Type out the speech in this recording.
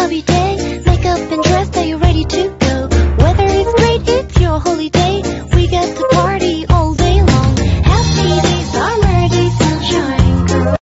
every day. Make up and dress, are you ready to go? Weather is great, it's your holiday. We got to